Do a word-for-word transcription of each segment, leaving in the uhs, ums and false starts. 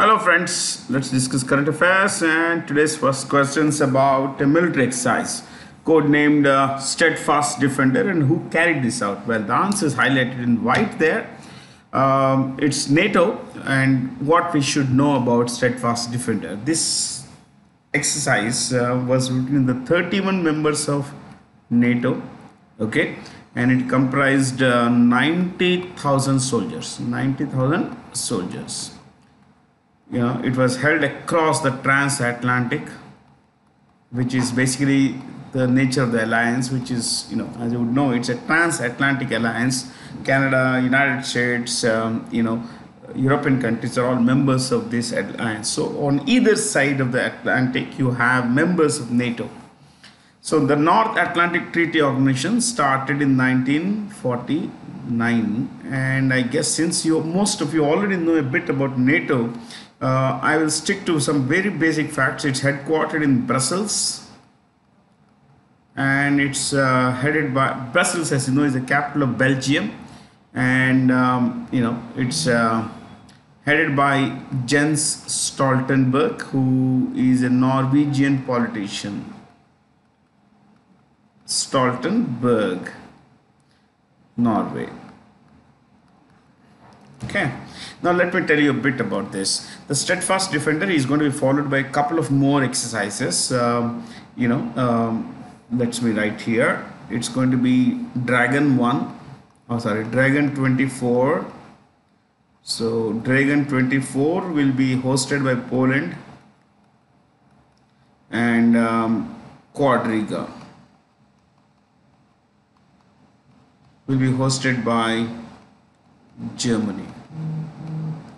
Hello friends, let's discuss current affairs, and today's first question is about a military exercise codenamed uh, Steadfast Defender, and who carried this out? Well, the answer is highlighted in white there. Um, it's NATO, and what we should know about Steadfast Defender. This exercise uh, was written in the thirty-one members of NATO, okay, and it comprised uh, ninety thousand soldiers, ninety thousand soldiers. You know, it was held across the transatlantic, which is basically the nature of the alliance, which is, you know, as you would know, it's a transatlantic alliance. Canada, United States, um, you know, European countries are all members of this alliance. So on either side of the Atlantic, you have members of NATO. So the North Atlantic Treaty Organization started in nineteen forty-nine, and I guess since you most of you already know a bit about NATO, Uh, I will stick to some very basic facts. It's headquartered in Brussels, and it's uh, headed by Brussels, as you know, is the capital of Belgium, and um, you know, it's uh, headed by Jens Stoltenberg, who is a Norwegian politician. Stoltenberg, Norway. Okay, now let me tell you a bit about this. The Steadfast Defender is going to be followed by a couple of more exercises. Um, you know, um, let's me write here. It's going to be Dragon one, oh sorry, Dragon twenty-four. So Dragon twenty-four will be hosted by Poland and um, Quadriga will be hosted by Germany.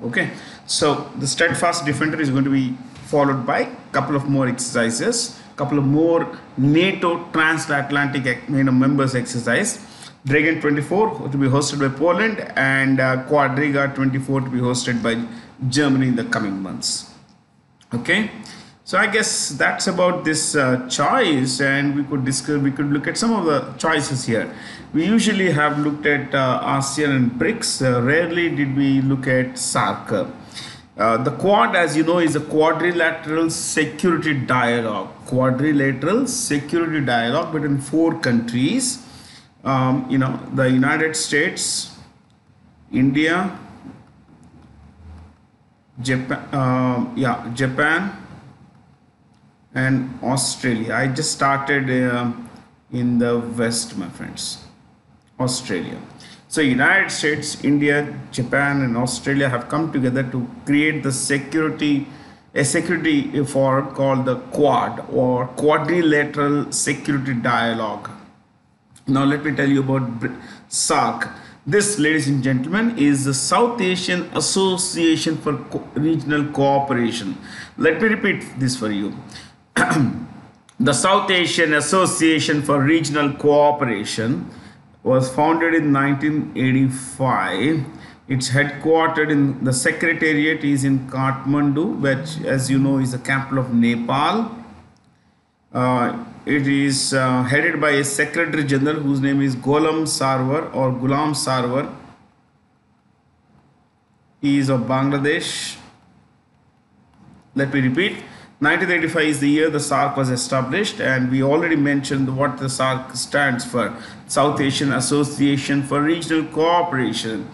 Okay, so the Steadfast Defender is going to be followed by a couple of more exercises, couple of more NATO transatlantic, you know, members exercise. Dragon twenty-four to be hosted by Poland, and uh, Quadriga twenty-four to be hosted by Germany in the coming months. Okay, so I guess that's about this uh, choice, and we could discuss, we could look at some of the choices here. We usually have looked at uh, ASEAN and BRICS. Uh, rarely did we look at SAARC. Uh, the Quad, as you know, is a quadrilateral security dialogue, quadrilateral security dialogue between four countries. Um, you know, the United States, India, Japan, uh, yeah, Japan, and Australia. I just started uh, in the West, my friends. Australia. So United States, India, Japan, and Australia have come together to create the security, a security forum called the Quad, or Quadrilateral Security Dialogue. Now let me tell you about SAARC. This, ladies and gentlemen, is the South Asian Association for Co- Regional Cooperation. Let me repeat this for you. The South Asian Association for Regional Cooperation was founded in nineteen eighty-five. It's headquartered in, the secretariat is in Kathmandu, which, as you know, is the capital of Nepal. Uh, it is uh, headed by a Secretary General whose name is Ghulam Sarwar or Ghulam Sarwar. He is of Bangladesh. Let me repeat. nineteen eighty-five is the year the SAARC was established, and we already mentioned what the SAARC stands for, South Asian Association for Regional Cooperation.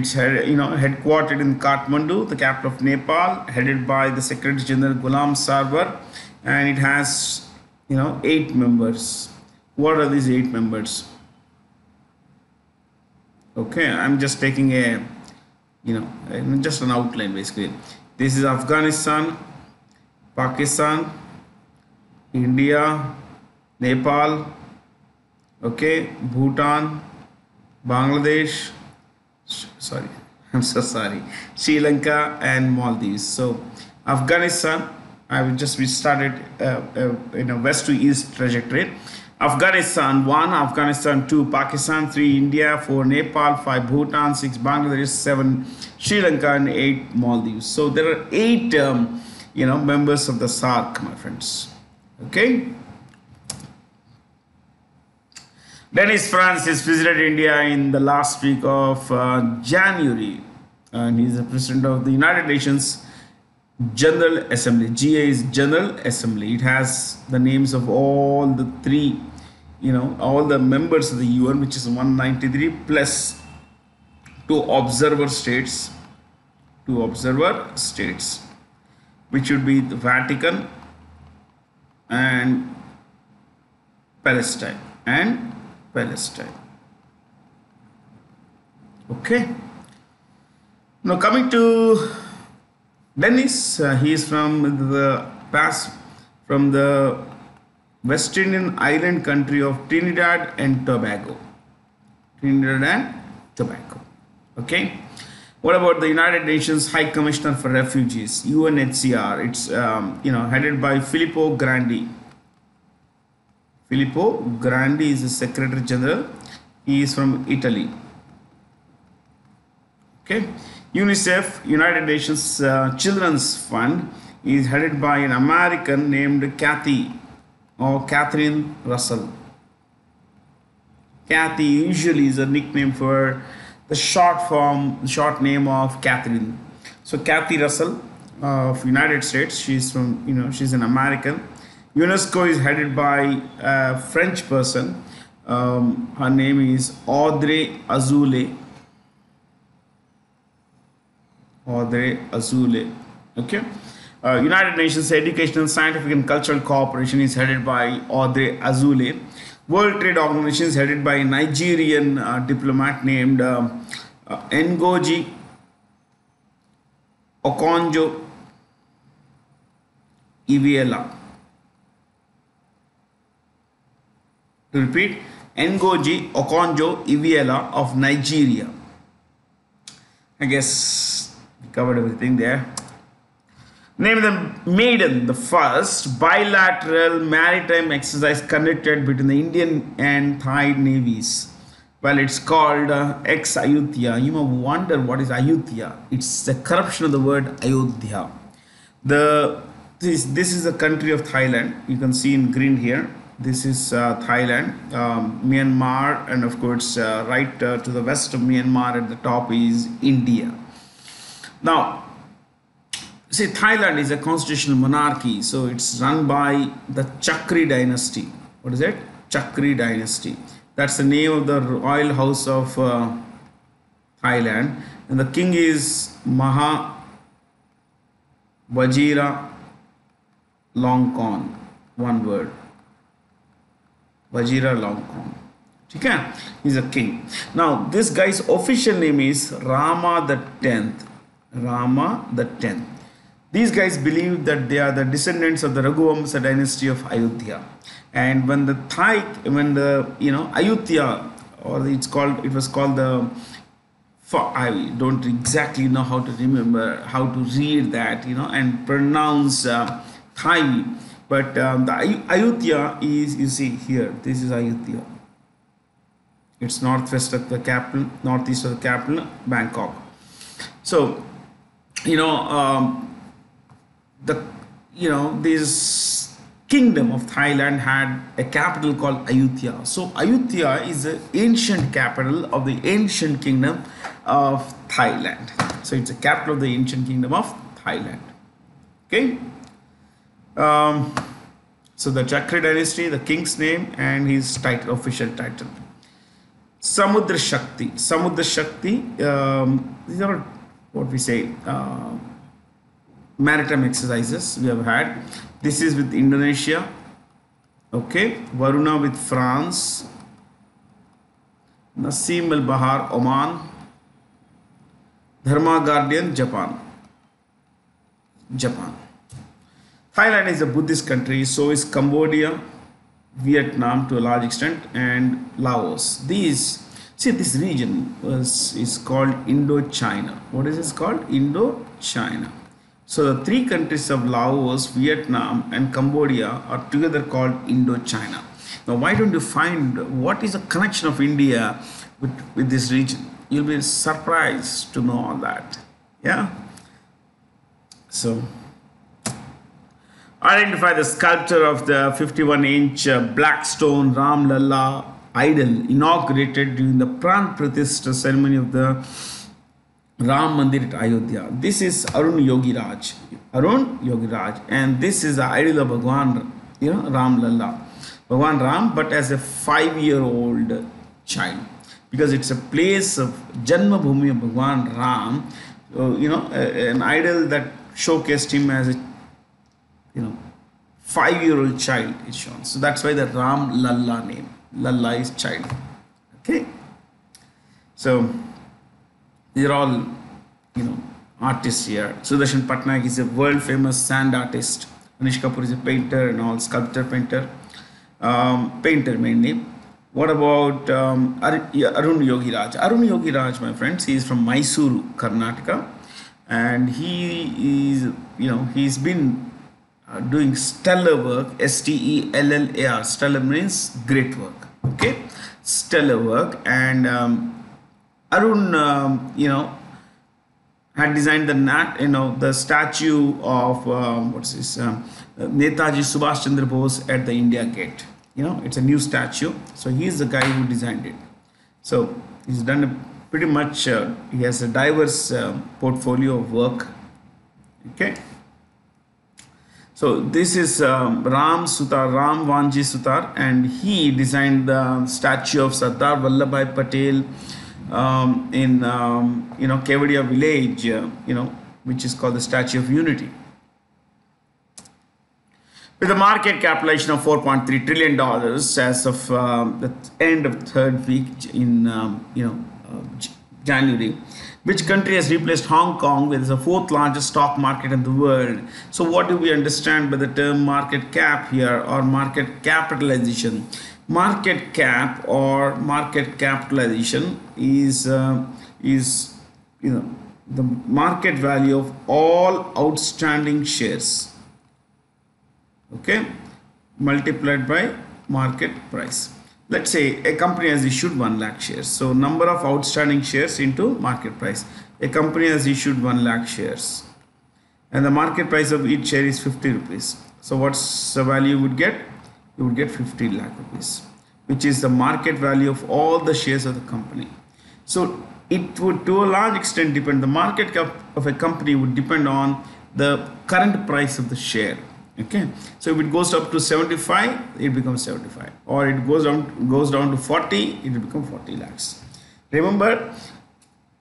It's, you know, headquartered in Kathmandu, the capital of Nepal, headed by the Secretary General Ghulam Sarwar, and it has, you know, eight members. What are these eight members? Okay, I'm just taking a, you know, just an outline basically. This is Afghanistan, Pakistan, India, Nepal, okay, Bhutan, Bangladesh, sorry, I'm so sorry, Sri Lanka, and Maldives. So Afghanistan, I will just restart it uh, uh, in a west to east trajectory. Afghanistan one, Afghanistan two, Pakistan three, India four, Nepal five, Bhutan six, Bangladesh seven, Sri Lanka, and eight, Maldives. So there are eight um, you know, members of the SAARC, my friends. Okay. Dennis Francis visited India in the last week of uh, January, and he's the president of the United Nations General Assembly. G A is General Assembly. It has the names of all the three, you know, all the members of the U N, which is one ninety-three plus two observer states, two observer states, which would be the Vatican and Palestine and Palestine. Okay. Now coming to Dennis, uh, he is from the past from the West Indian island country of Trinidad and Tobago. Trinidad and Tobago. Okay. What about the United Nations High Commissioner for Refugees, U N H C R? It's um, you know, headed by Filippo Grandi. Filippo Grandi is the Secretary General. He is from Italy. Okay. UNICEF, United Nations uh, Children's Fund, is headed by an American named Kathy or Kathy Russell. Kathy usually is a nickname for the short form, short name of Katherine. So Kathy Russell uh, of United States, she's from, you know, she's an American. UNESCO is headed by a French person. Um, her name is Audrey Azoulay. Audrey Azoulay. Okay. Uh, United Nations Educational, Scientific and Cultural Cooperation is headed by Audrey Azoulay. World Trade Organization is headed by a Nigerian uh, diplomat named uh, uh, Ngozi Okonjo-Iweala. To repeat, Ngozi Okonjo-Iweala of Nigeria. I guess we covered everything there. Name the Maiden, the first bilateral maritime exercise conducted between the Indian and Thai navies. Well, it's called uh, X Ayutthaya. You may wonder what is Ayutthaya. It's the corruption of the word Ayodhya. The this this is the country of Thailand. You can see in green here. This is uh, Thailand, um, Myanmar, and of course, uh, right uh, to the west of Myanmar at the top is India. Now. See, Thailand is a constitutional monarchy, so it's run by the Chakri dynasty. What is it? Chakri dynasty. That's the name of the royal house of uh, Thailand. And the king is Maha Vajira Longkorn. One word. Vajira Longkorn. Okay? He's a king. Now, this guy's official name is Rama the tenth. Rama the tenth. These guys believe that they are the descendants of the Raghuvamsa dynasty of Ayodhya, and when the Thai, when the you know Ayutthaya, or it's called, it was called the. I don't exactly know how to remember how to read that, you know, and pronounce uh, Thai, but um, the Ayutthaya is, you see here. This is Ayutthaya. It's northwest of the capital, northeast of the capital, Bangkok. So, you know. Um, The you know this kingdom of Thailand had a capital called Ayutthaya. So Ayutthaya is the ancient capital of the ancient kingdom of Thailand. So it's the capital of the ancient kingdom of Thailand. Okay. Um, so the Chakra dynasty, the king's name and his title, official title. Samudra Shakti. Samudra Shakti. Um, these are what we say. Uh, Maritime exercises we have had. This is with Indonesia. Okay. Varuna with France. Nasim al Bahar, Oman. Dharma Guardian, Japan. Japan. Thailand is a Buddhist country. So is Cambodia, Vietnam to a large extent, and Laos. These, see, this region was, is called Indochina. What is this called? Indochina. So the three countries of Laos, Vietnam and Cambodia are together called Indochina. Now why don't you find what is the connection of India with, with this region? You'll be surprised to know all that. Yeah. So identify the sculpture of the fifty-one inch black stone Ram Lalla idol inaugurated during the Pran Pratishtha ceremony of the Ram Mandir at Ayodhya. This is Arun Yogiraj. Arun Yogiraj, and this is the idol of Bhagwan, you know, Ram Lalla, Bhagwan Ram, but as a five-year-old child, because it's a place of Janma Bhumi of Bhagwan Ram, uh, you know, a, an idol that showcased him as a, you know, five-year-old child is shown. So that's why the Ram Lalla name. Lalla is child. Okay. So these are all, you know, artists here. Sudarshan Patnaik is a world famous sand artist. Anish Kapoor is a painter and all, sculptor, painter, um, painter mainly. What about um, Ar yeah, Arun Yogiraj? Arun Yogiraj, my friends, he is from Mysuru, Karnataka, and he is, you know, he's been uh, doing stellar work. S T E L L A R. Stellar means great work. Okay, stellar work. And um, Arun, um, you know, had designed the nat, you know, the statue of um, what's this? Um, Netaji Subhas Chandra Bose at the India Gate. You know, it's a new statue. So he is the guy who designed it. So he's done a pretty much, uh, he has a diverse uh, portfolio of work. Okay. So this is um, Ram Sutar, Ram Vanji Sutar, and he designed the statue of Sardar Vallabhbhai Patel um, in, um, you know, Kevadia village, uh, you know, which is called the Statue of Unity. With a market capitalization of four point three trillion dollars as of um, the end of third week in um, you know uh, January, which country has replaced Hong Kong with the fourth largest stock market in the world? So what do we understand by the term market cap here, or market capitalization? Market cap or market capitalization is uh, is you know the market value of all outstanding shares, okay, multiplied by market price. Let's say a company has issued one lakh shares. So number of outstanding shares into market price. A company has issued one lakh shares and the market price of each share is fifty rupees. So what's the value you would get? You would get fifty lakh rupees, which is the market value of all the shares of the company. So it would to a large extent depend, the market cap of a company would depend on the current price of the share. Okay, so if it goes up to seventy-five, it becomes seventy-five, or it goes down goes down to forty, it will become forty lakhs. Remember,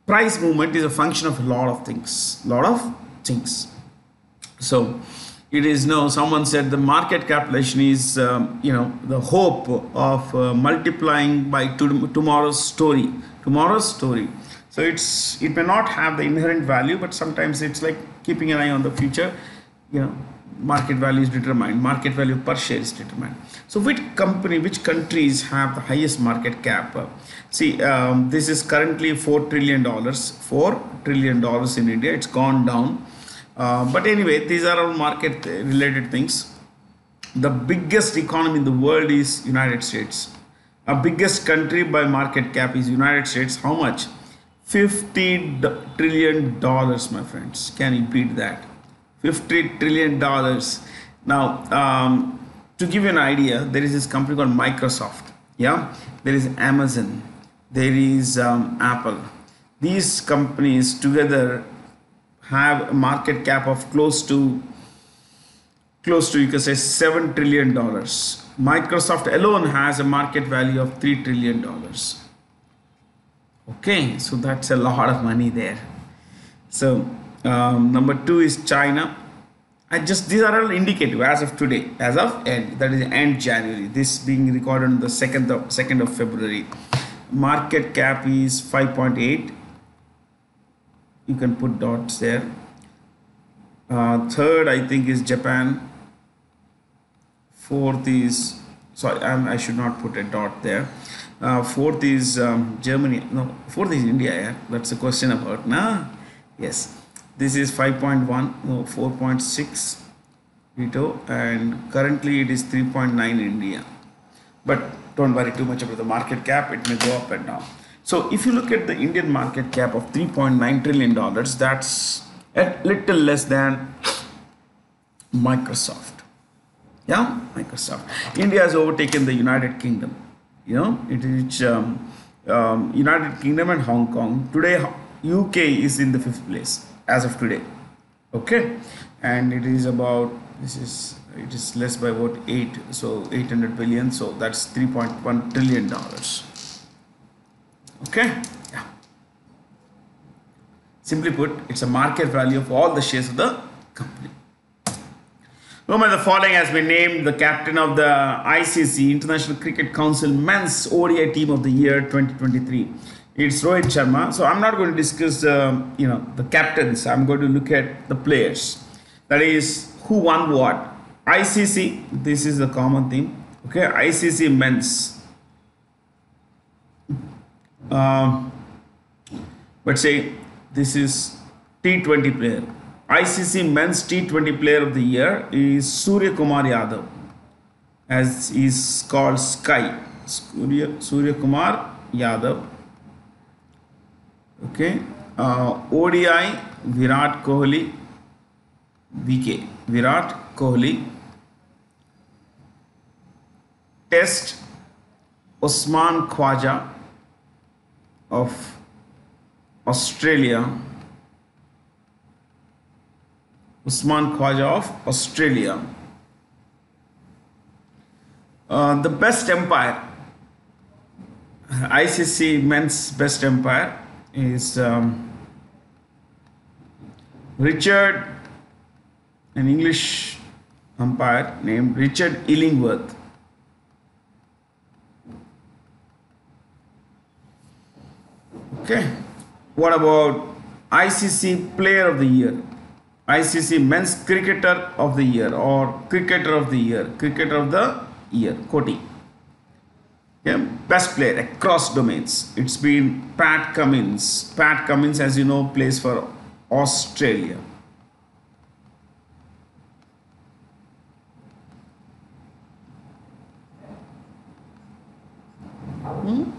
price movement is a function of a lot of things, lot of things. So it is now, someone said the market capitalization is um, you know the hope of uh, multiplying by to tomorrow's story, tomorrow's story. So it's it may not have the inherent value, but sometimes it's like keeping an eye on the future, you know. Market value is determined, market value per share is determined. So which company, which countries have the highest market cap? See, um, this is currently four trillion dollars, four trillion dollars in India. It's gone down, uh, but anyway, these are all market related things. The biggest economy in the world is United States. Our biggest country by market cap is United States. How much? Fifty trillion dollars, my friends. Can you beat that? Fifty trillion dollars. Now um, to give you an idea, there is this company called Microsoft, yeah, there is Amazon, there is um, Apple. These companies together have a market cap of close to close to you can say seven trillion dollars. Microsoft alone has a market value of three trillion dollars. Okay, so that's a lot of money there. So Um, number two is China. I just, these are all indicative as of today, as of end, that is end January, this being recorded on the second of second of February. Market cap is five point eight. You can put dots there. Uh, third, I think, is Japan. Fourth is, sorry, I'm, I should not put a dot there. Uh, fourth is um, Germany. No, fourth is India. Yeah, that's the question about. Nah, yes. This is five point one, no, four point six veto, and currently it is three point nine in India. But don't worry too much about the market cap, it may go up and down. So if you look at the Indian market cap of three point nine trillion dollars, that's a little less than Microsoft. Yeah, Microsoft. India has overtaken the United Kingdom, you know, it is um, um, United Kingdom and Hong Kong. Today U K is in the fifth place. As of today, Okay, and it is about, this is, it is less by about eight, so eight hundred billion, so that's three point one trillion dollars. Okay, yeah. Simply put, it's a market value of all the shares of the company. Woman the following has been named the captain of the I C C, International Cricket Council Men's O D I Team of the Year twenty twenty-three. It's Rohit Sharma. So I'm not going to discuss, uh, you know, the captains. I'm going to look at the players. That is who won what. I C C. This is the common theme. Okay, I C C men's. Um, let's say this is T twenty player. I C C men's T twenty player of the year is Surya Kumar Yadav, as is called Sky. Surya, Surya Kumar Yadav. Okay, uh, O D I Virat Kohli, V K, Virat Kohli. Test Usman Khwaja of Australia. Usman Khwaja of Australia. Uh, the best empire, I C C men's best empire, is um, Richard, an English umpire named Richard Illingworth. Okay, what about I C C Player of the Year? I C C Men's Cricketer of the Year or Cricketer of the Year, Cricketer of the Year, Koti. Yeah, best player across domains. It's been Pat Cummins. Pat Cummins, as you know, plays for Australia. Hmm?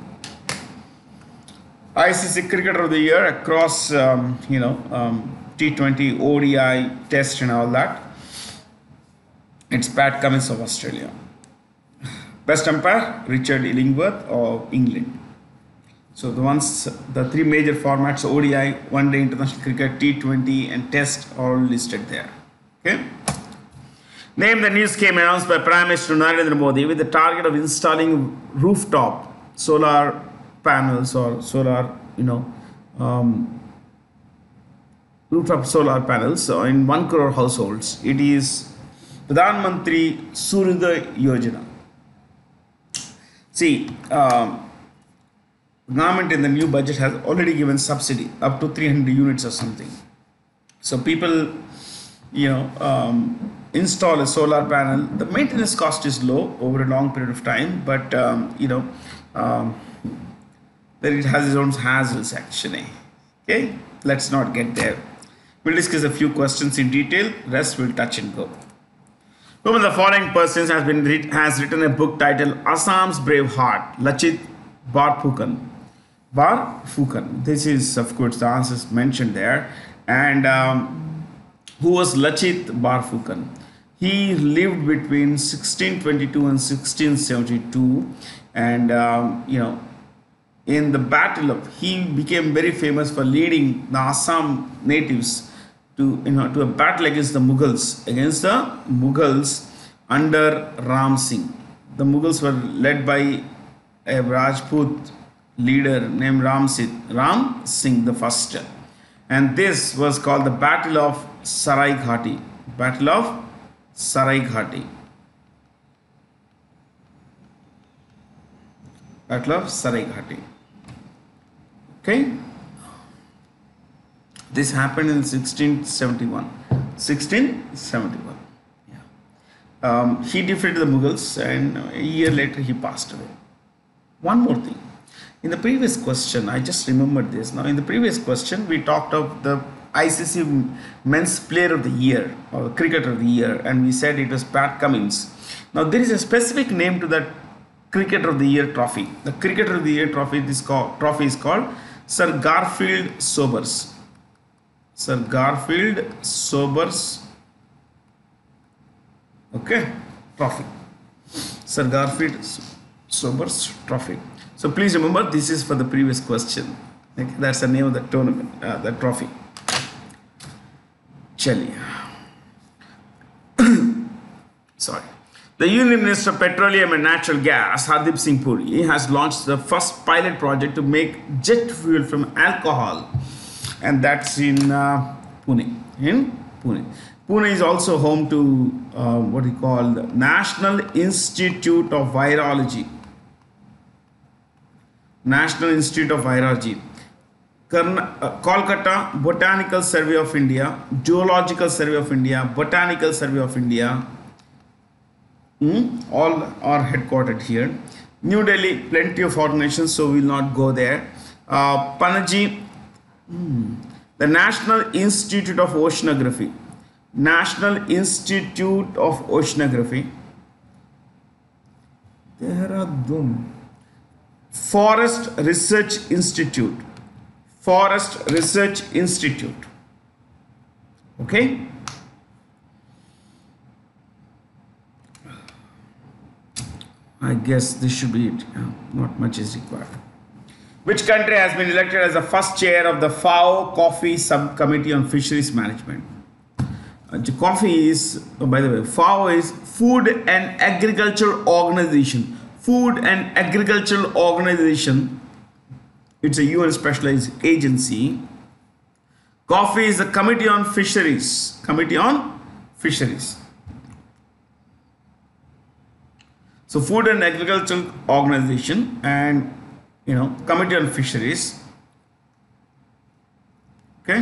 I C C Cricketer of the Year across, um, you know, um, T twenty, O D I, Test and all that. It's Pat Cummins of Australia. Best umpire, Richard Illingworth of England. So the ones, the three major formats, O D I, One Day International Cricket, T twenty and Test, are listed there. Okay. Name the new scheme announced by Prime Minister Narendra Modi with the target of installing rooftop solar panels or solar, you know, um, rooftop solar panels in one crore households. It is Pradhan Mantri Suryoday Yojana. See, um, government in the new budget has already given subsidy up to three hundred units or something. So people, you know, um, install a solar panel. The maintenance cost is low over a long period of time, but um, you know, um, then it has its own hassles actually. Okay, let's not get there. We'll discuss a few questions in detail. Rest will touch and go. One of the following persons has been read, has written a book titled Assam's Brave Heart, Lachit Barfukan. Barfukan. This is, of course, the answers mentioned there. And um, who was Lachit Barfukan? He lived between sixteen twenty-two and sixteen seventy-two, and um, you know, in the battle of, he became very famous for leading the Assam natives to, you know, to a battle against the Mughals, against the Mughals under Ram Singh. The Mughals were led by a Rajput leader named Ram Singh, Ram Singh the First, and this was called the Battle of Sarai Ghati. Battle of Sarai Ghati. Battle of Sarai Ghati. Okay. This happened in sixteen seventy-one. sixteen seventy-one. Yeah. Um, he defeated the Mughals, and a year later he passed away. One more thing. In the previous question, I just remembered this. Now, in the previous question, we talked of the I C C Men's Player of the Year or Cricketer of the Year, and we said it was Pat Cummins. Now, there is a specific name to that Cricketer of the Year trophy. The Cricketer of the Year trophy, this call, trophy is called Sir Garfield Sobers. Sir Garfield Sobers, okay, trophy. Sir Garfield Sobers trophy. So please remember, this is for the previous question. Okay, that's the name of the tournament, uh, the trophy. चलिए sorry The Union Minister of Petroleum and Natural Gas, Hardeep Singh Puri, has launched the first pilot project to make jet fuel from alcohol, and that's in uh, Pune. In Pune, Pune is also home to uh, what we call the National Institute of Virology. National Institute of Virology, Karna uh, Kolkata Botanical Survey of India, Geological Survey of India, Botanical Survey of India. Mm, all are headquartered here. New Delhi, plenty of organizations, so we'll not go there. Uh, Panaji, mm, the National Institute of Oceanography, National Institute of Oceanography. Dehradun, Forest Research Institute, Forest Research Institute. Okay. I guess this should be it. Not much is required. Which country has been elected as the first chair of the F A O Coffee Subcommittee on Fisheries Management? Uh, coffee is, oh, by the way, F A O is Food and Agricultural Organization. Food and Agricultural Organization. It's a U N specialized agency. Coffee is the Committee on Fisheries. Committee on Fisheries. So, Food and Agricultural Organization and, you know, Committee on Fisheries. Okay.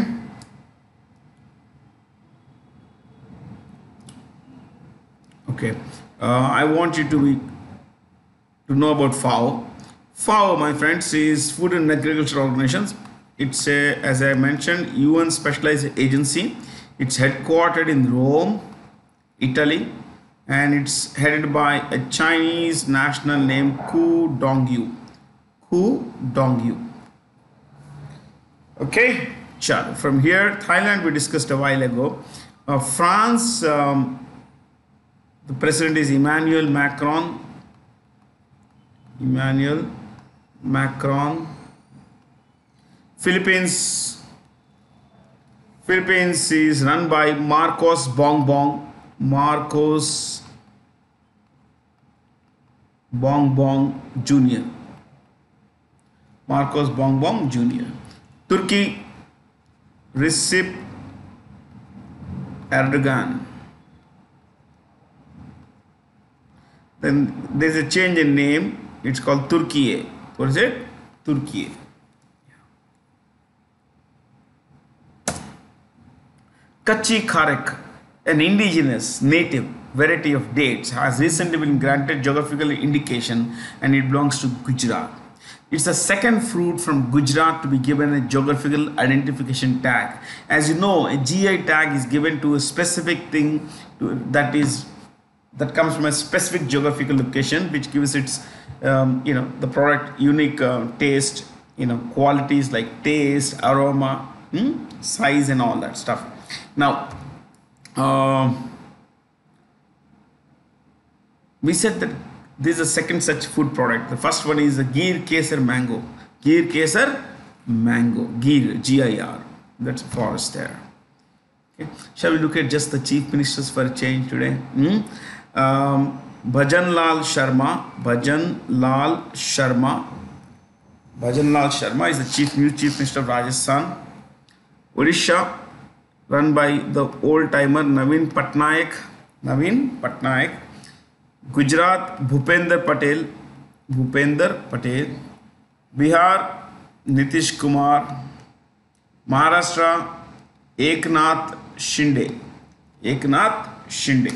Okay. Uh, I want you to be, to know about F A O. F A O, my friends, is Food and Agricultural Organizations. It's a, as I mentioned, U N specialized agency. It's headquartered in Rome, Italy. And it's headed by a Chinese national named Ku Dongyu. Ku Dongyu. Okay, chalo. From here, Thailand we discussed a while ago. Uh, France, um, the president is Emmanuel Macron. Emmanuel Macron. Philippines. Philippines is run by Marcos Bongbong. Marcos Bongbong Junior Marcos Bongbong Junior Turkey, Recep Erdogan. Then there's a change in name. It's called Türkiye. What is it? Türkiye. Kachi Karek, an indigenous native variety of dates, has recently been granted geographical indication and it belongs to Gujarat. It's the second fruit from Gujarat to be given a geographical identification tag. As you know, a G I tag is given to a specific thing to, that is that comes from a specific geographical location, which gives its um, you know, the product unique uh, taste, you know, qualities like taste, aroma, hmm, size and all that stuff. Now, Uh, we said that this is a second such food product. The first one is the Gir Kesar mango. Gir Kesar mango. Gir, G I R. That's a forest there. Okay. Shall we look at just the chief ministers for a change today? Hmm? Um, Bhajan Lal Sharma. Bhajan Lal Sharma. Bhajan Lal Sharma is the chief new chief minister of Rajasthan. Odisha, run by the old-timer Navin Patnaik. Navin Patnaik. Gujarat, Bhupender Patel. Bhupender Patel. Bihar, Nitish Kumar. Maharashtra, Eknath Shinde. Eknath Shinde.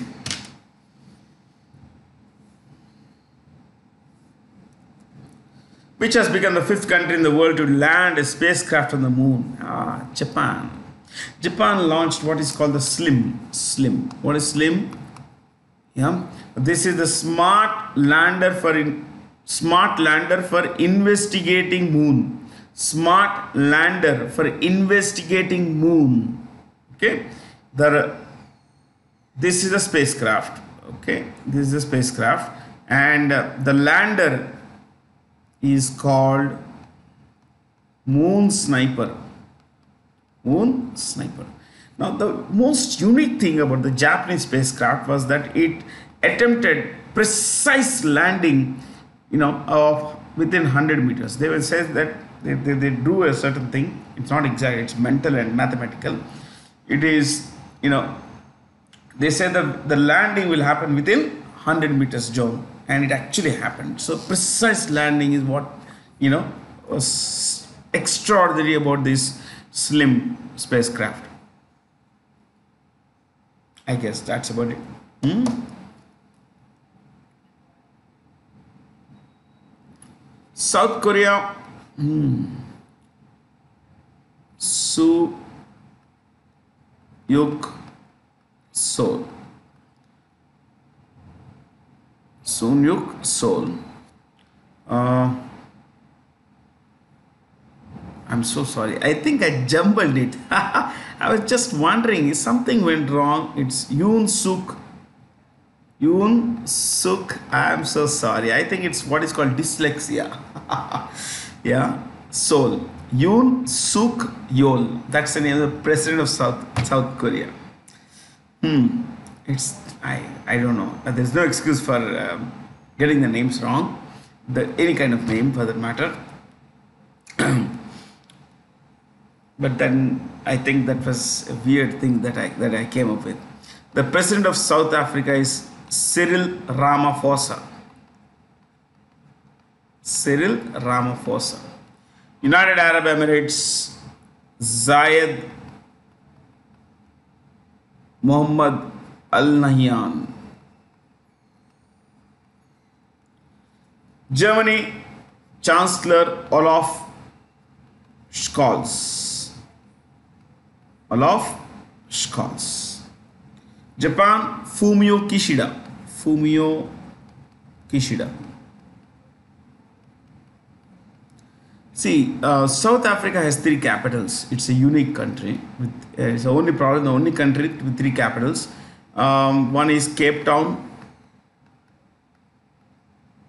Which has become the fifth country in the world to land a spacecraft on the moon? Ah, Japan. Japan launched what is called the Slim. Slim. What is Slim? Yeah. This is the smart lander for in, smart lander for investigating moon. Smart lander for investigating moon. Okay. The, this is a spacecraft. Okay. This is a spacecraft, and uh, the lander is called Moon Sniper. Moon Sniper. Now, the most unique thing about the Japanese spacecraft was that it attempted precise landing, you know, of within one hundred meters. They will say that they, they, they do a certain thing. It's not exact, it's mental and mathematical. It is, you know, they say that the landing will happen within one hundred meters zone, and it actually happened. So precise landing is what, you know, was extraordinary about this Slim spacecraft. I guess that's about it. Hmm? South Korea. Hmm. Soo Yuk Sol. Soon Yuk Sol. Uh, I'm so sorry. I think I jumbled it. I was just wondering if something went wrong. It's Yoon Suk. Yoon Suk. I am so sorry. I think it's what is called dyslexia. Yeah. Seoul. Yoon Suk Yeol. That's the name of the president of South South Korea. Hmm. It's I. I don't know. There's no excuse for um, getting the names wrong. The any kind of name for that matter. But then I think that was a weird thing that I that I came up with. The president of South Africa is Cyril Ramaphosa. Cyril Ramaphosa. United Arab Emirates, Zayed Mohammed Al Nahyan. Germany, Chancellor Olaf Scholz. Olaf Scholz. Japan, Fumio Kishida. Fumio Kishida. See, uh, South Africa has three capitals. It's a unique country. With, uh, it's the only problem, the only country with three capitals. Um, one is Cape Town.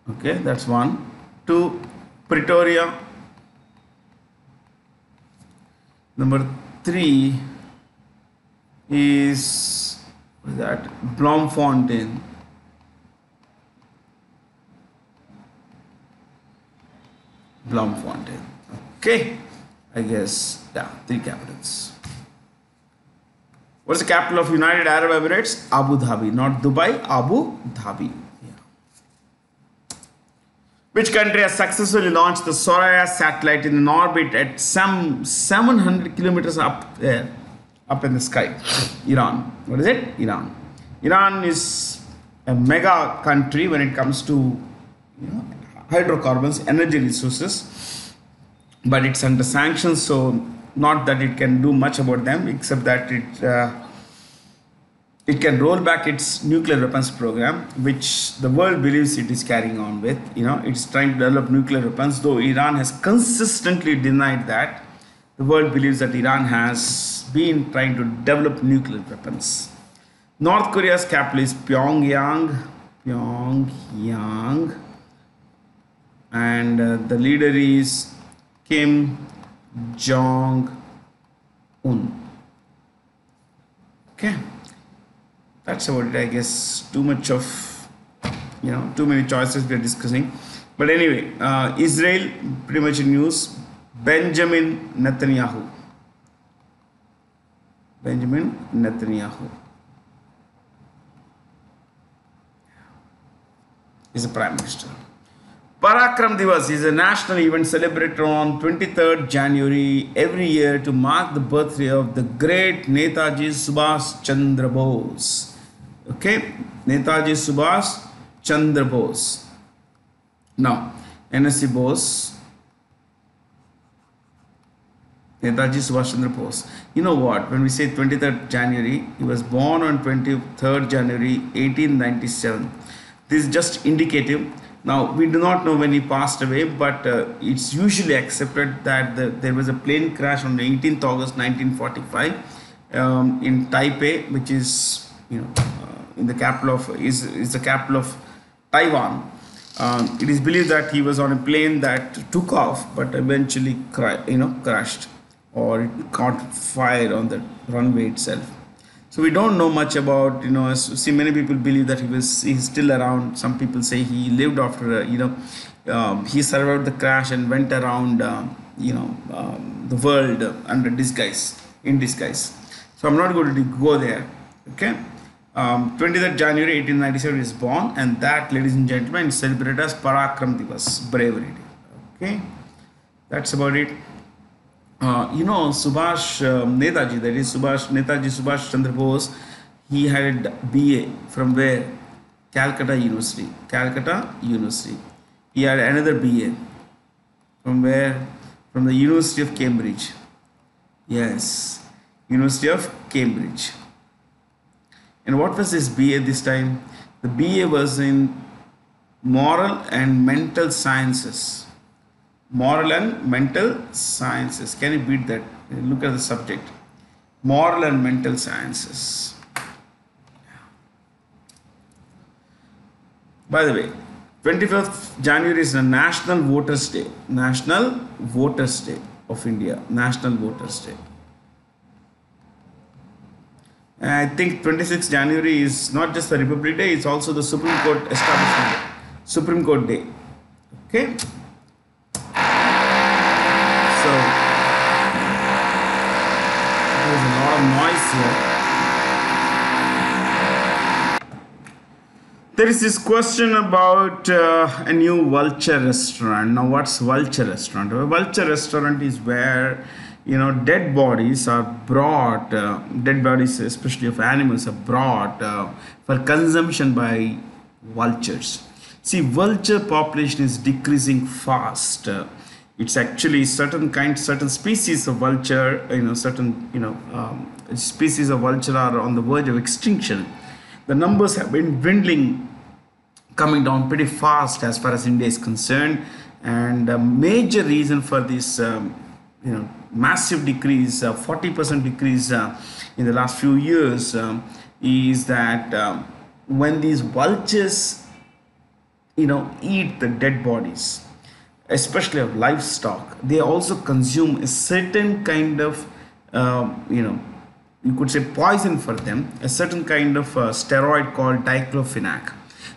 Okay, that's one. Two, Pretoria. Number three is that Bloemfontein. Bloemfontein. Okay, I guess, yeah, three capitals. What's the capital of United Arab Emirates? Abu Dhabi, not Dubai, Abu Dhabi. Yeah. Which country has successfully launched the Soraya satellite in an orbit at some seven hundred kilometers up there, up in the sky? Iran. What is it? Iran. Iran is a mega country when it comes to, you know, hydrocarbons, energy resources, but it's under sanctions, so not that it can do much about them, except that it uh, it can roll back its nuclear weapons program, which the world believes it is carrying on with. You know, it's trying to develop nuclear weapons, though Iran has consistently denied that. The world believes that Iran has been trying to develop nuclear weapons. North Korea's capital is Pyongyang. Pyongyang. And uh, the leader is Kim Jong Un. Okay, that's about it. I guess too much of, you know, too many choices we are discussing. But anyway, uh, Israel, pretty much in news. Benjamin Netanyahu. Benjamin Netanyahu is the prime minister. Parakram Divas is a national event celebrated on twenty-third January every year to mark the birthday of the great Netaji Subhas Chandra Bose. Okay, Netaji Subhas Chandra Bose. Now, N S C Bose, Netaji Subhas Chandra Bose. You know what? When we say twenty-third January, he was born on twenty-third January eighteen ninety-seven. This is just indicative. Now, we do not know when he passed away, but uh, it's usually accepted that the, there was a plane crash on the eighteenth of August nineteen forty-five um, in Taipei, which is, you know, uh, in the capital of is is the capital of Taiwan. Um, it is believed that he was on a plane that took off, but eventually, you know, crashed. or it caught fire on the runway itself. So we don't know much about, you know, see, many people believe that he was, he's still around. Some people say he lived after, you know, um, he survived the crash and went around, um, you know, um, the world under disguise, in disguise. So I'm not going to go there, okay? Um, twentieth of January eighteen ninety-seven is born, and that, ladies and gentlemen, is celebrated as Parakram Divas, Bravery Day, okay? That's about it. Uh, you know, Subhash uh, Netaji, that is Subhash Netaji Subhash Chandra Bose, he had B A from where? Calcutta University. Calcutta University. He had another B A from where? From the University of Cambridge. Yes, University of Cambridge. And what was his B A this time? The B A was in Moral and Mental Sciences. Moral and Mental Sciences. Can you beat that? Look at the subject. Moral and Mental Sciences. By the way, twenty-fifth of January is the National Voters' Day. National Voters' Day of India. National Voters' Day. And I think twenty-sixth of January is not just the Republic Day, it's also the Supreme Court Establishment Day. Supreme Court Day. Okay? There's a lot of noise here. There is this question about uh, a new vulture restaurant. Now, what's vulture restaurant? A vulture restaurant is where, you know, dead bodies are brought, uh, dead bodies especially of animals are brought uh, for consumption by vultures. See, vulture population is decreasing fast. Uh, It's actually certain kind, certain species of vulture, you know, certain, you know, um, species of vulture are on the verge of extinction. The numbers have been dwindling, coming down pretty fast as far as India is concerned. And a major reason for this, um, you know, massive decrease, uh, forty percent decrease uh, in the last few years um, is that um, when these vultures, you know, eat the dead bodies, especially of livestock, they also consume a certain kind of, um, you know, you could say poison for them, a certain kind of uh, steroid called diclofenac.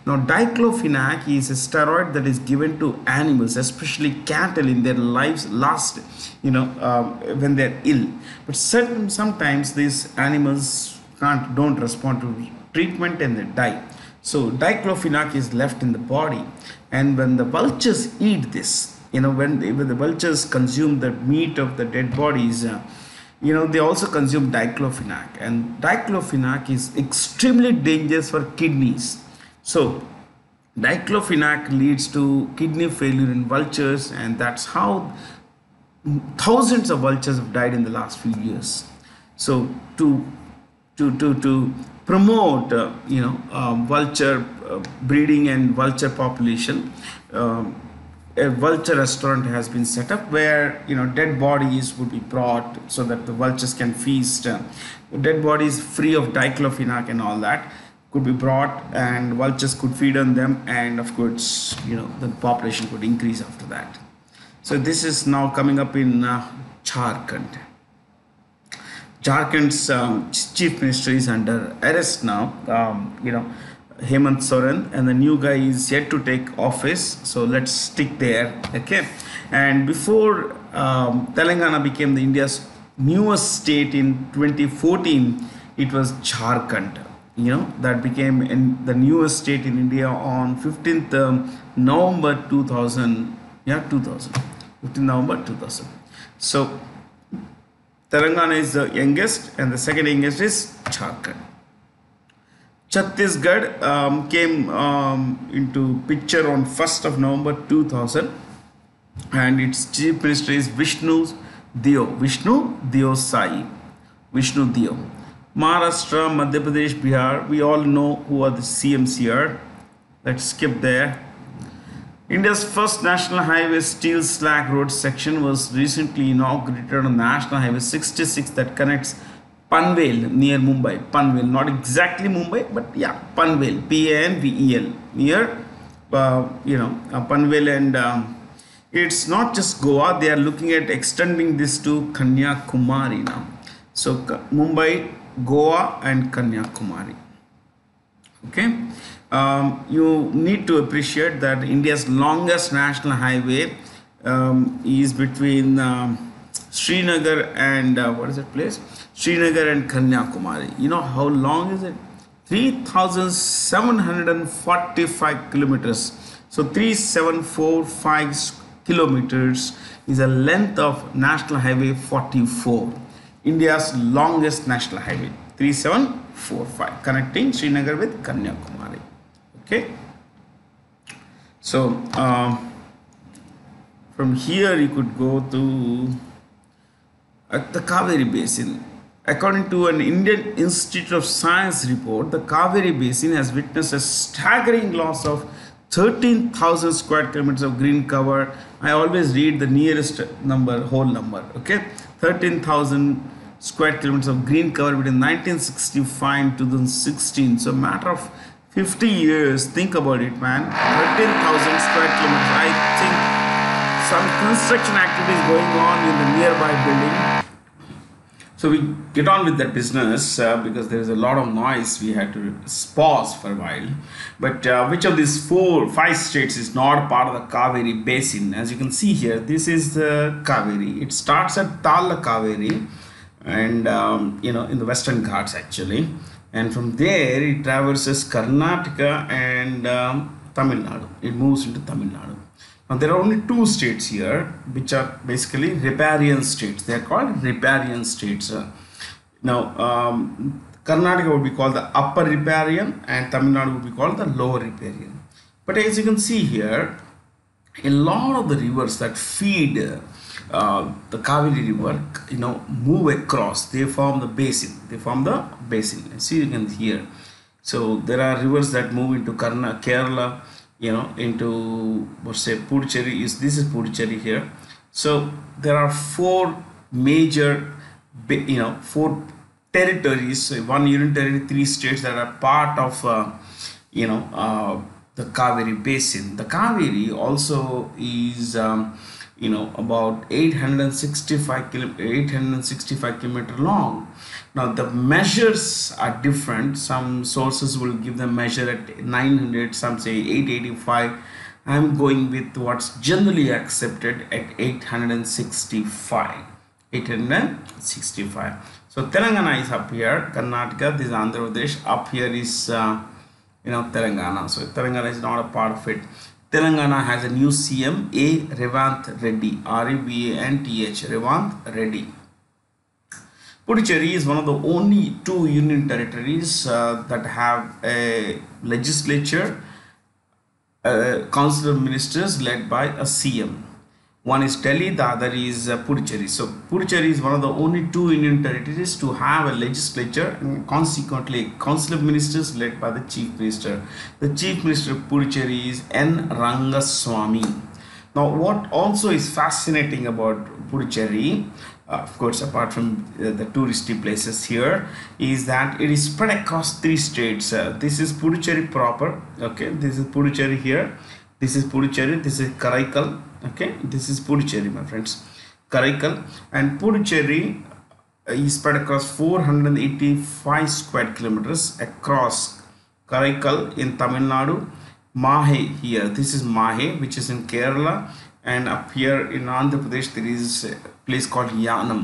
Now, diclofenac is a steroid that is given to animals, especially cattle, in their lives last, you know, um, when they're ill. But certain, sometimes these animals can't, don't respond to treatment and they die. So diclofenac is left in the body, and when the vultures eat this, you know, when, they, when the vultures consume the meat of the dead bodies, uh, you know, they also consume diclofenac, and diclofenac is extremely dangerous for kidneys. So diclofenac leads to kidney failure in vultures, and that's how thousands of vultures have died in the last few years. So to, to, to, to, promote uh, you know uh, vulture uh, breeding and vulture population, um, a vulture restaurant has been set up where, you know, dead bodies would be brought so that the vultures can feast. Uh, dead bodies free of diclofenac and all that could be brought, and vultures could feed on them, and of course, you know, the population could increase after that. So this is now coming up in uh, Jharkhand. Jharkhand's um, chief minister is under arrest now, um, you know, Hemant Soren, and the new guy is yet to take office. So let's stick there, okay? And before um, Telangana became the India's newest state in twenty fourteen, it was Jharkhand, you know, that became in the newest state in India on fifteenth of November two thousand, yeah, two thousand, fifteenth of November two thousand. So Telangana is the youngest, and the second youngest is Jharkhand. Chhattisgarh um, came um, into picture on first of November two thousand, and its chief minister is Vishnu Deo, Vishnu Deo Sai, Vishnu Deo. Maharashtra, Madhya Pradesh, Bihar, we all know who are the C Ms here. Let's skip there. India's first national highway steel slag road section was recently inaugurated on National Highway sixty-six that connects Panvel near Mumbai. Panvel, not exactly Mumbai, but yeah, Panvel, P A N V E L, near, uh, you know, uh, Panvel and um, it's not just Goa, they are looking at extending this to Kanyakumari now. So Mumbai, Goa and Kanyakumari. Okay. Um, you need to appreciate that India's longest national highway um, is between um, Srinagar and uh, what is that place? Srinagar and Kanyakumari. You know how long is it? three thousand seven hundred forty-five kilometers. So three thousand seven hundred forty-five kilometers is a length of National Highway forty-four. India's longest national highway, three thousand seven hundred forty-five, connecting Srinagar with Kanyakumari. Okay. So uh, from here you could go to at the Kaveri Basin. According to an Indian Institute of Science report, the Kaveri Basin has witnessed a staggering loss of thirteen thousand square kilometers of green cover. I always read the nearest number, whole number. Okay, thirteen thousand square kilometers of green cover between nineteen sixty-five and two thousand sixteen. So, matter of fifty years. Think about it, man. thirteen thousand square kilometers. I think some construction activities going on in the nearby building. So we get on with that business uh, because there is a lot of noise. We had to pause for a while. But uh, which of these four, five states is not part of the Kaveri Basin? As you can see here, this is the Kaveri. It starts at Tala Kaveri and, um, you know, in the Western Ghats actually. And from there, it traverses Karnataka and um, Tamil Nadu. It moves into Tamil Nadu. Now, there are only two states here, which are basically riparian states. They are called riparian states. Now, um, Karnataka would be called the upper riparian and Tamil Nadu would be called the lower riparian. But as you can see here, a lot of the rivers that feed uh, the Kaveri River, you know, move across. They form the basin. They form the basin. See, you can hear. So, there are rivers that move into Karna, Kerala, you know, into, let's say, Puducherry. Is this is Puducherry here. So there are four major, you know, four territories, so one unit territory, three states that are part of uh, you know uh, the Kaveri Basin. The Kaveri also is um, you know about eight hundred sixty-five kilometer long. Now the measures are different. Some sources will give the measure at nine hundred, some say eight eighty-five. I'm going with what's generally accepted at eight hundred sixty-five. So Telangana is up here, Karnataka, this is Andhra Pradesh, up here is uh, you know Telangana. So Telangana is not a part of it. Telangana has a new C M, A. Revanth Reddy, R E V A N T H, Revanth Reddy. Puducherry is one of the only two union territories uh, that have a legislature, a council of ministers led by a C M. One is Delhi, the other is uh, Puducherry. So Puducherry is one of the only two union territories to have a legislature and consequently a council of ministers led by the chief minister. The chief minister of Puducherry is N. Rangaswamy. Now what also is fascinating about Puducherry, Uh, of course, apart from uh, the touristy places here, is that it is spread across three states. Uh, this is Puducherry proper, okay, this is Puducherry here, this is Puducherry, this is Karaikal, okay, this is Puducherry, my friends, Karaikal, and Puducherry uh, is spread across four hundred eighty-five square kilometers across Karaikal in Tamil Nadu, Mahe here, this is Mahe, which is in Kerala, and up here in Andhra Pradesh there is a place called Yanam.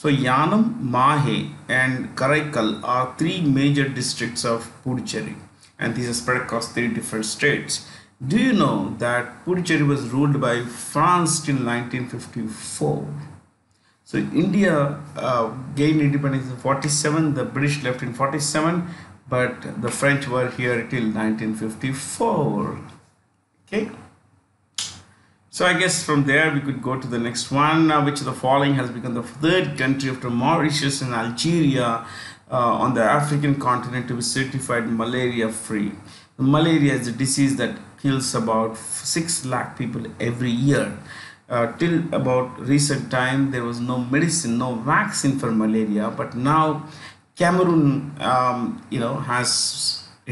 So Yanam, Mahe and Karaikal are three major districts of Puducherry and these are spread across three different states. Do you know that Puducherry was ruled by France till nineteen fifty-four? So India uh, gained independence in forty-seven, the British left in forty-seven, but the French were here till nineteen fifty-four. Okay. So I guess from there we could go to the next one, uh, which of the following has become the third country after Mauritius and Algeria uh, on the African continent to be certified malaria free. The malaria is a disease that kills about six lakh people every year. Uh, till about recent time there was no medicine, no vaccine for malaria, but now Cameroon um, you know has,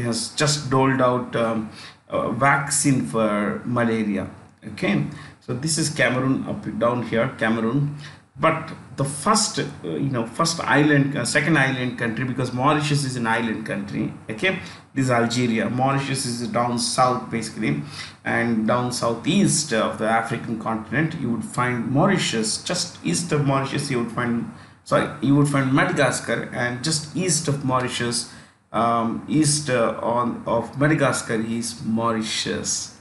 has just doled out um, a vaccine for malaria. Okay, So this is Cameroon up down here, Cameroon. But the first, uh, you know, first island, uh, second island country, because Mauritius is an island country. Okay, this is Algeria. Mauritius is down south basically, and down southeast of the African continent. You would find Mauritius. Just east of Mauritius, you would find sorry, you would find Madagascar, and just east of Mauritius, um, east uh, on of Madagascar is Mauritius.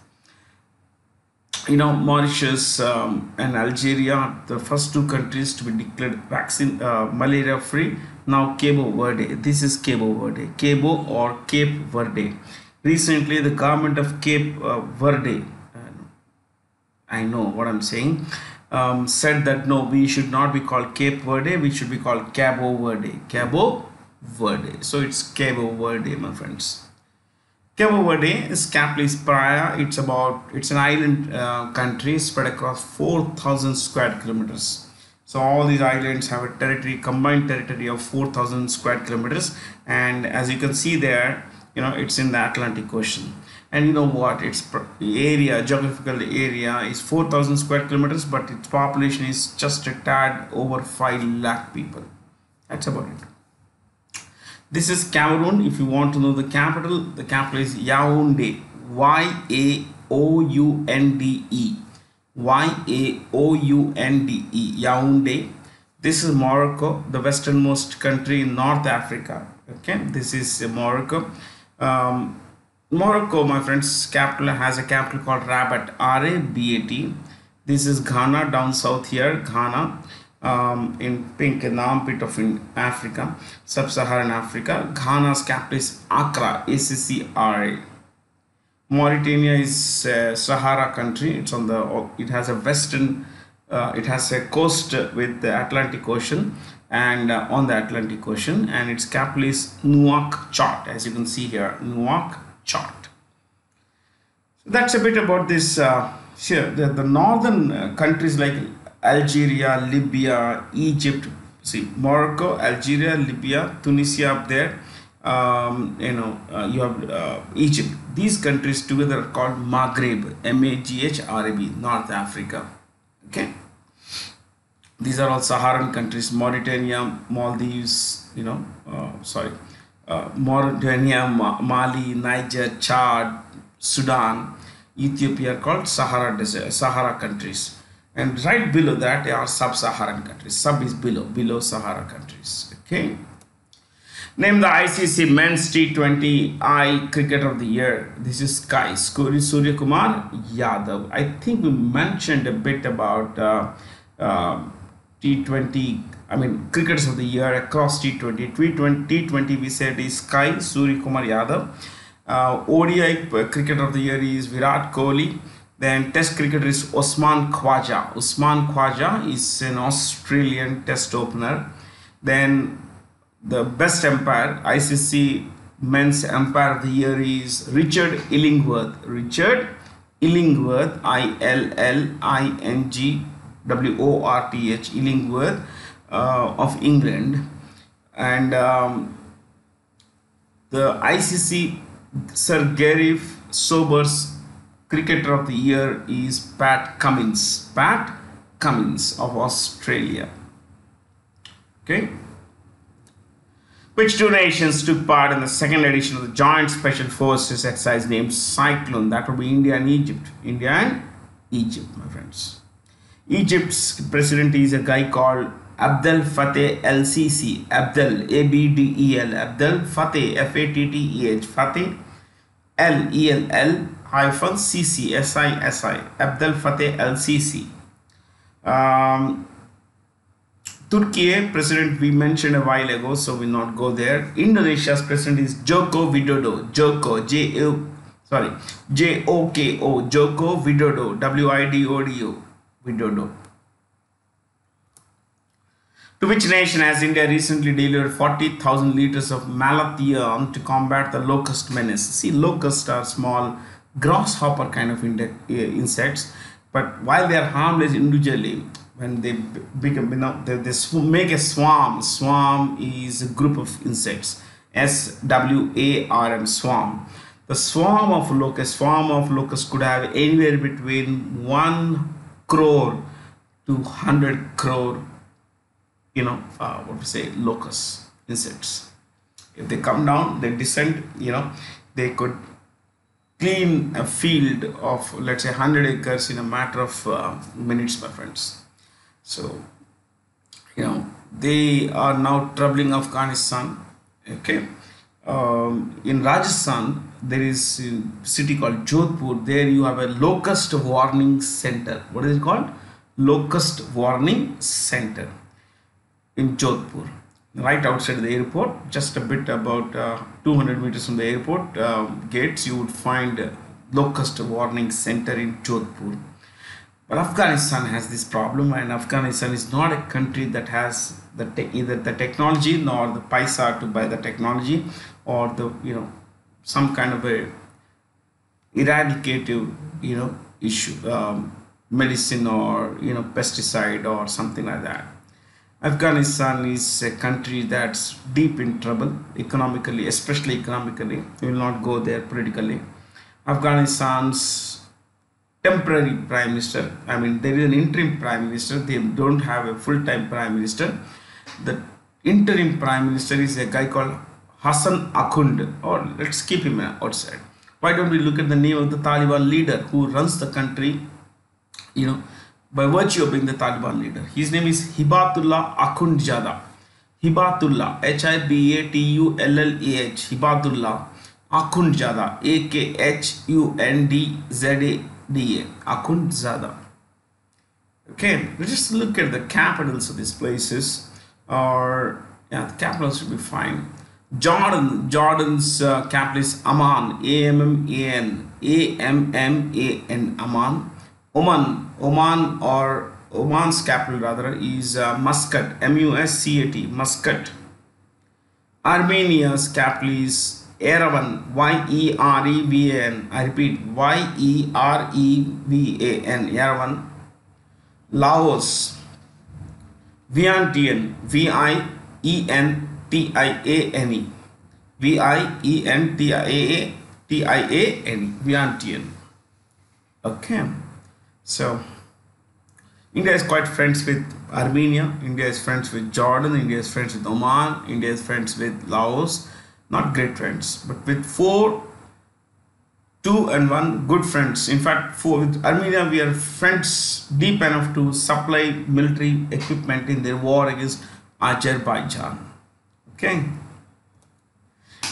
You know, Mauritius um, and Algeria, the first two countries to be declared vaccine uh, malaria free. Now Cabo Verde, this is Cabo Verde, Cabo or Cape Verde. Recently the government of Cape uh, Verde, uh, I know what I'm saying, um, said that no, we should not be called Cape Verde, we should be called Cabo Verde, Cabo Verde. So it's Cabo Verde, my friends. Cabo Verde is capital is Praia. It's about it's an island uh, country spread across four thousand square kilometers. So all these islands have a territory, combined territory of four thousand square kilometers. And as you can see there, you know, it's in the Atlantic Ocean. And you know what? Its area, geographical area, is four thousand square kilometers, but its population is just a tad over five lakh people. That's about it. This is Cameroon. If you want to know the capital, the capital is Yaoundé. Y A O U N D E. Y A O U N D E. Yaoundé. This is Morocco, the westernmost country in North Africa. Okay, this is Morocco. Um, Morocco, my friends, capital has a capital called Rabat. R A B A T. This is Ghana, down south here, Ghana. Um, in pink, in the armpit of in Africa, sub-Saharan Africa. Ghana's capital is Accra, A C C R A. Mauritania is uh, Sahara country. It's on the, it has a western, uh, it has a coast with the Atlantic Ocean and uh, on the Atlantic Ocean, and its capital is Nouakchott, as you can see here, Nouakchott. So that's a bit about this. Uh, here, the, the northern uh, countries like Algeria, Libya, Egypt, see Morocco, Algeria, Libya, Tunisia up there, um, you know, uh, you have uh, Egypt. These countries together are called Maghreb, M A G H R E B, North Africa. Okay, these are all Saharan countries. Mauritania, Maldives, you know, uh, sorry, uh, Mauritania, Ma Mali, Niger, Chad, Sudan, Ethiopia are called Sahara desert, Sahara countries. And right below that are sub-Saharan countries. Sub is below, below Sahara countries. Okay. Name the I C C Men's T twenty I Cricket of the Year. This is Sky Surya Kumar Yadav. I think we mentioned a bit about uh, uh, T twenty. I mean, cricketers of the year across T twenty. T twenty we said is Sky Surya Kumar Yadav. Uh, O D I Cricket of the Year is Virat Kohli. Then test cricketer is Osman Khwaja. Osman Khwaja is an Australian test opener. Then the best umpire, I C C Men's Umpire of the Year is Richard Illingworth. Richard Illingworth, I L L I N G W O R T H, Illingworth uh, of England. And um, the I C C Sir Garfield Sobers Cricketer of the Year is Pat Cummins. Pat Cummins of Australia. Okay. Which two nations took part in the second edition of the Joint Special Forces exercise named Cyclone? That would be India and Egypt. India and Egypt, my friends. Egypt's president is a guy called Abdel Fattah el-Sisi. Abdel, A B D E L. Abdel Fattah, F A T T E H. Fattah, L E L L. Hyphen C C, S I S I, Abdel Fattah el-Sisi. Um, Türkiye president we mentioned a while ago, so we'll not go there. Indonesia's president is Joko Widodo. Joko, J O, sorry, J O K O, Joko Widodo, W I D O D O, Widodo. To which nation has India recently delivered forty thousand liters of malathion to combat the locust menace? See, locusts are small grasshopper kind of insects, but while they are harmless individually, when they become, you know, they, they make a swarm. Swarm is a group of insects, S W A R M, swarm. The swarm of locust, swarm of locust could have anywhere between one crore to one hundred crore, you know, uh, what to say, locusts, insects. If they come down, they descend, you know, they could clean a field of, let's say, one hundred acres in a matter of uh, minutes, my friends. So, you know, they are now troubling Afghanistan. Okay. Um, in Rajasthan, there is a city called Jodhpur. There you have a locust warning center. What is it called? Locust warning center in Jodhpur, right outside the airport, just a bit about uh, two hundred meters from the airport uh, gates. You would find locust warning center in Jodhpur. But Afghanistan has this problem, and Afghanistan is not a country that has the te either the technology nor the paisa to buy the technology or the, you know, some kind of a eradicative, you know, issue, um, medicine or, you know, pesticide or something like that. Afghanistan is a country that's deep in trouble economically, especially economically. We will not go there politically. Afghanistan's temporary prime minister, I mean, there is an interim prime minister, they don't have a full-time prime minister. The interim prime minister is a guy called Hassan Akhund, or let's keep him outside. Why don't we look at the name of the Taliban leader who runs the country, you know, by virtue of being the Taliban leader? His name is Hibatullah Akhundzada. Hibatullah, H I B A T U L L A H, Hibatullah Akhundzada, A K H U N D Z A D A, Akhundzada. Okay, let's just look at the capitals of these places, or yeah, the capitals should be fine. Jordan, Jordan's uh, capital is Amman, A M M A N, A M M A N, Amman. Oman, Oman or Oman's capital rather is uh, Muscat, M U S C A T, Muscat. Armenia's capital is Yerevan, Y E R E V A N, I repeat, Y E R E V A N, Yerevan. Laos, Vientiane, V I E N T I A N E, V I E N T I A N E, Vientiane. Okay, so India is quite friends with Armenia, India is friends with Jordan, India is friends with Oman, India is friends with Laos. Not great friends, but with four, two and one good friends. In fact, four, with Armenia, we are friends deep enough to supply military equipment in their war against Azerbaijan. Okay.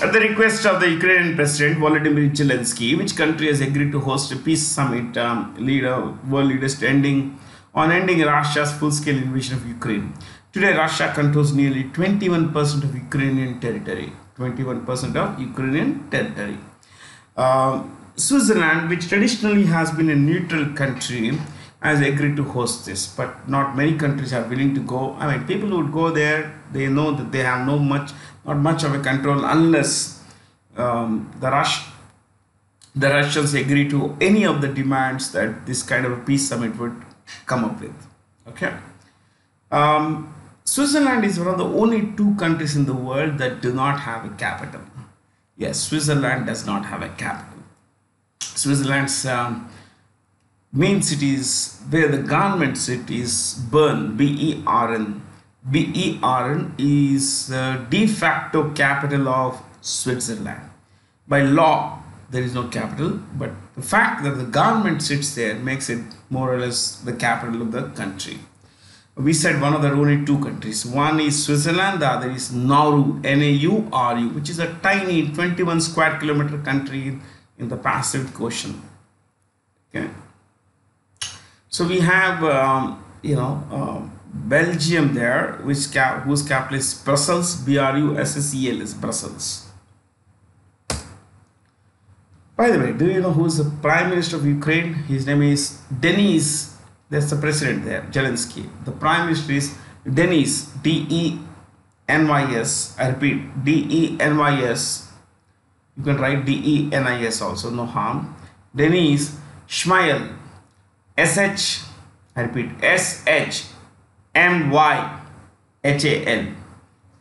At the request of the Ukrainian President Volodymyr Zelensky, which country has agreed to host a peace summit, um, leader, world leaders ending on ending Russia's full-scale invasion of Ukraine. Today, Russia controls nearly twenty-one percent of Ukrainian territory. twenty-one percent of Ukrainian territory. Uh, Switzerland, which traditionally has been a neutral country, has agreed to host this, but not many countries are willing to go. I mean, people would go there, they know that they have no much, not much of a control unless um, the, Rush, the Russians agree to any of the demands that this kind of a peace summit would come up with. Okay. Um, Switzerland is one of the only two countries in the world that do not have a capital. Yes, Switzerland does not have a capital. Switzerland's um, main cities, where the government cities, Bern, B E R N. B E R N is the de facto capital of Switzerland. By law, there is no capital, but the fact that the government sits there makes it more or less the capital of the country. We said one of the only two countries. One is Switzerland, the other is Nauru, N A U R U, which is a tiny twenty-one square kilometer country in the Pacific Ocean. Okay. So we have, um, you know, uh, Belgium there, which cap whose capital is Brussels, B R U S S E L is Brussels. By the way, do you know who is the Prime Minister of Ukraine? His name is Denis. That's the president there, Zelensky. The prime minister is Denis, D E N Y S. I repeat, D E N Y S. You can write D E N I S also, no harm. Denis Shmail, S H, I repeat, S H M Y H A L.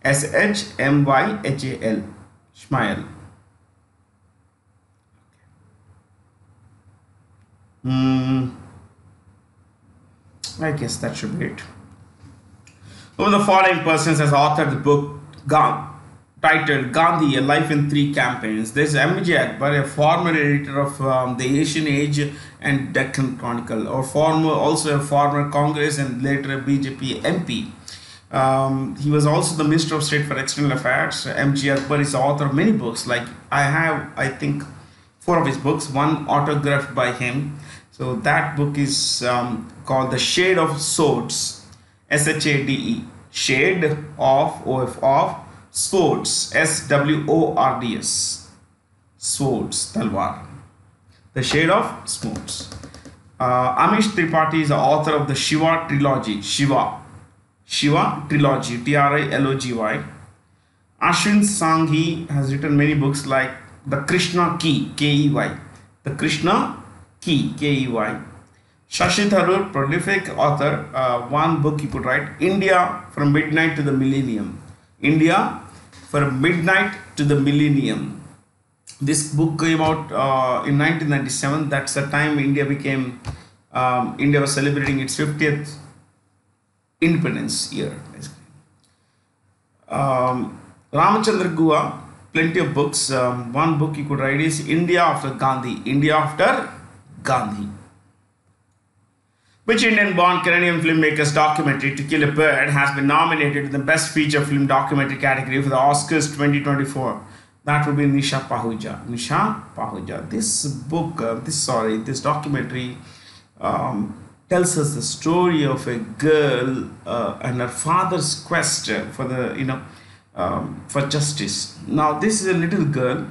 S H M Y H A L, Shmail. Hmm. I guess that should be it. One of the following persons has authored the book Gandhi, titled Gandhi, A Life in Three Campaigns. This is M J Akbar, a former editor of um, the Asian Age and Deccan Chronicle, or former, also a former Congress and later a B J P M P. Um, he was also the Minister of State for External Affairs. M J Akbar is the author of many books. Like I have, I think, four of his books, one autographed by him. So that book is um, called The Shade of Swords, S H A D E, Shade of, O F of, Swords, S W O R D S, Swords, Talwar, The Shade of Swords. Uh, Amish Tripathi is the author of the Shiva Trilogy, Shiva, Shiva Trilogy, T R I L O G Y. Ashwin Sanghi has written many books like The Krishna Key, K E Y, The Krishna Key, K E Y. Shashi Tharoor, prolific author, uh, one book he could write, India from Midnight to the Millennium. India from Midnight to the Millennium. This book came out uh, in nineteen ninety-seven. That's the time India became, um, India was celebrating its fiftieth independence year. Um, Ramachandra Guha, plenty of books. Um, one book you could write is India After Gandhi. India After Gandhi. Which Indian-born Canadian filmmaker's documentary To Kill a Bird has been nominated in the Best Feature Film Documentary category for the Oscars twenty twenty-four? That would be Nisha Pahuja. Nisha Pahuja. This book, uh, this sorry, this documentary um, tells us the story of a girl uh, and her father's quest for the you know um, for justice. Now this is a little girl,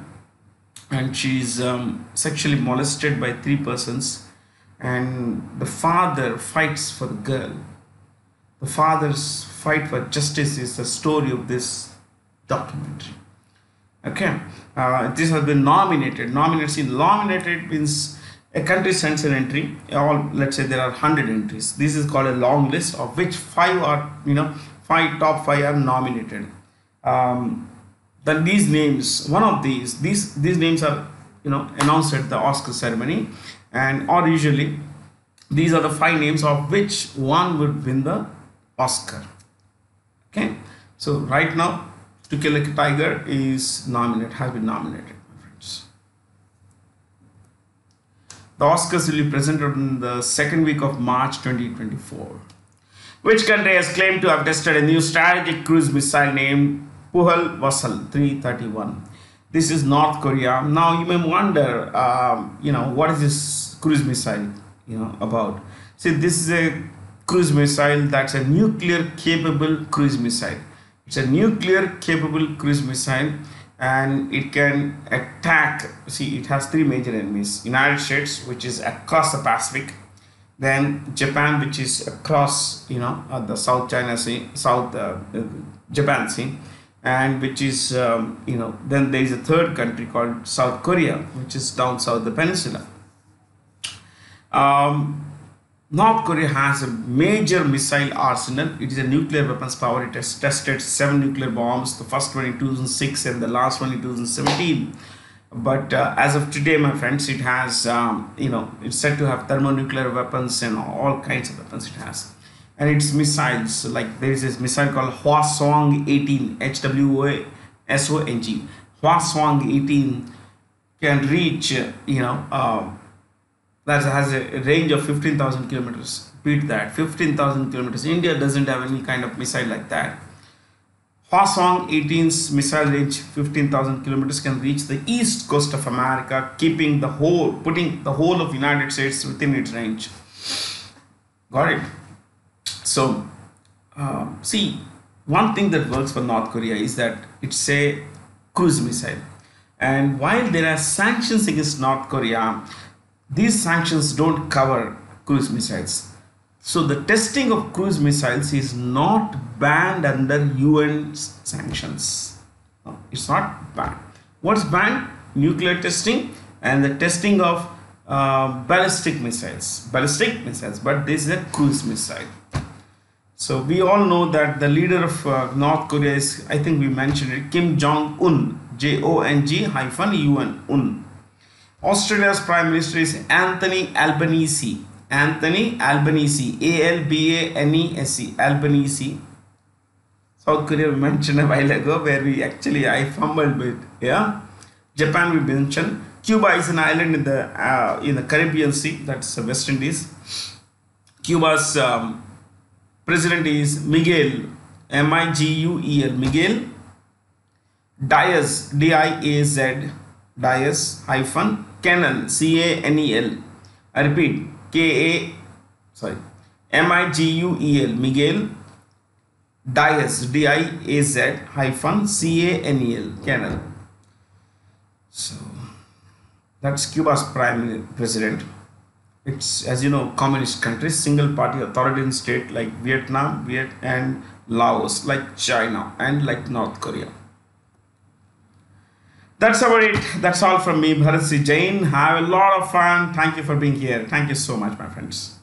and she's um, sexually molested by three persons. And the father fights for the girl. The father's fight for justice is the story of this documentary. Okay, uh, this has been nominated. Nominated, nominated means a country sends an entry. All, let's say there are one hundred entries. This is called a long list, of which five are, you know, five top five are nominated. Um, then these names, one of these, these these names are, you know, announced at the Oscar ceremony. And or usually these are the five names of which one would win the Oscar. Okay, so right now To Kill a Tiger is nominated, has been nominated, my friends. The Oscars will be presented in the second week of March twenty twenty-four. Which country has claimed to have tested a new strategic cruise missile named Puhal Wasal three thirty-one? This is North Korea. Now you may wonder, um, you know, what is this cruise missile, you know, about? See, this is a cruise missile that's a nuclear capable cruise missile. It's a nuclear capable cruise missile, and it can attack. See, it has three major enemies: United States, which is across the Pacific, then Japan, which is across, you know, uh, the South China Sea, South uh, uh, Japan Sea. And which is, um, you know, then there is a third country called South Korea, which is down south the peninsula. Um, North Korea has a major missile arsenal. It is a nuclear weapons power. It has tested seven nuclear bombs, the first one in two thousand six and the last one in two thousand seventeen. But uh, as of today, my friends, it has, um, you know, it's said to have thermonuclear weapons and all kinds of weapons it has. And its missiles, like there is this missile called Hwasong eighteen, H W A S O N G. Hwasong eighteen can reach, you know, uh, that has a range of fifteen thousand kilometers. Beat that, fifteen thousand kilometers. India doesn't have any kind of missile like that. Hwasong eighteen's missile range, fifteen thousand kilometers, can reach the east coast of America, keeping the whole, putting the whole of United States within its range. Got it? So, uh, see, one thing that works for North Korea is that it's a cruise missile. And while there are sanctions against North Korea, these sanctions don't cover cruise missiles. So the testing of cruise missiles is not banned under U N sanctions. No, it's not banned. What's banned? Nuclear testing and the testing of uh, ballistic missiles. Ballistic missiles, but this is a cruise missile. So we all know that the leader of uh, North Korea is, I think we mentioned it, Kim Jong Un, J O N G hyphen U N, Un. Australia's Prime Minister is Anthony Albanese, Anthony Albanese, A L B A N E S E, Albanese. South Korea we mentioned a while ago, where we actually, I fumbled with, yeah. Japan we mentioned. Cuba is an island in the uh, in the Caribbean Sea, that's West Indies. Cuba's um, president is Miguel, M I G U E L, Miguel Diaz, D I A Z, Diaz hyphen Canel, C A N E L. I repeat, K A, sorry, M I G U E L, Miguel Diaz, D I A Z hyphen C A N E L, Canel. So that's Cuba's prime president. It's, as you know, communist countries, single party authoritarian state like Vietnam, Viet and Laos, like China and like North Korea. That's about it. That's all from me, Bharat C. Jain. Have a lot of fun. Thank you for being here. Thank you so much, my friends.